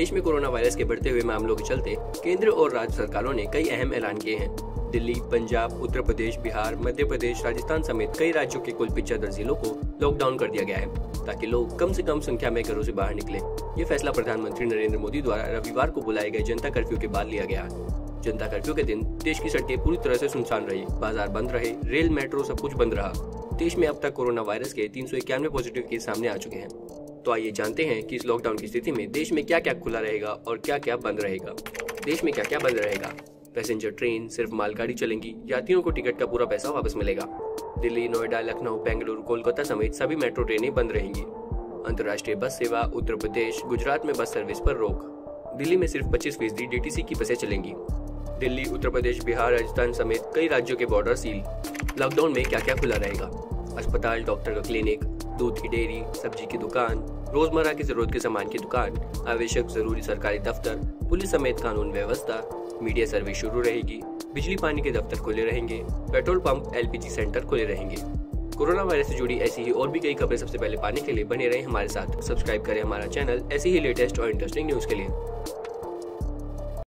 देश में corona virus के बढ़ते हुए मामलों के चलते केंद्र और राज्य सरकारों ने कई अहम ऐलान किए हैं। दिल्ली, पंजाब, उत्तर प्रदेश, बिहार, मध्य प्रदेश, राजस्थान समेत कई राज्यों के कुल 75 जिलों को लॉकडाउन कर दिया गया है ताकि लोग कम से कम संख्या में घरों से बाहर निकले। ये फैसला प्रधानमंत्री नरेंद्र मोदी द्वारा रविवार को बुलाए गए जनता कर्फ्यू के बाद लिया गया। जनता कर्फ्यू के दिन देश की सड़कें पूरी तरह से सुनसान रही, बाजार बंद रहे, रेल, मेट्रो सब कुछ बंद रहा। देश में अब तक कोरोना वायरस के 391 पॉजिटिव केस सामने आ चुके हैं। तो आइए जानते हैं कि इस लॉकडाउन की स्थिति में देश में क्या क्या खुला रहेगा और क्या क्या बंद रहेगा। देश में क्या क्या बंद रहेगा: पैसेंजर ट्रेन, सिर्फ मालगाड़ी चलेंगी, यात्रियों को टिकट का पूरा पैसा वापस मिलेगा। दिल्ली, नोएडा, लखनऊ, बेंगलुरु, कोलकाता समेत सभी मेट्रो ट्रेनें बंद रहेंगी। अंतर्राष्ट्रीय बस सेवा, उत्तर प्रदेश, गुजरात में बस सर्विस पर रोक। दिल्ली में सिर्फ 25% DTC की बसें चलेंगी। दिल्ली, उत्तर प्रदेश, बिहार, राजस्थान समेत कई राज्यों के बॉर्डर सील। लॉकडाउन में क्या क्या खुला रहेगा: अस्पताल, डॉक्टर का क्लिनिक, दूध की डेयरी, सब्जी की दुकान, रोजमर्रा की जरूरत के सामान की दुकान, आवश्यक जरूरी सरकारी दफ्तर, पुलिस समेत कानून व्यवस्था, मीडिया सर्विस शुरू रहेगी, बिजली पानी के दफ्तर खुले रहेंगे, पेट्रोल पंप, LPG सेंटर खुले रहेंगे। कोरोना वायरस से जुड़ी ऐसी ही और भी कई खबरें सबसे पहले पाने के लिए बने रहें हमारे साथ। सब्सक्राइब करें हमारा चैनल ऐसी ही लेटेस्ट और इंटरेस्टिंग न्यूज के लिए।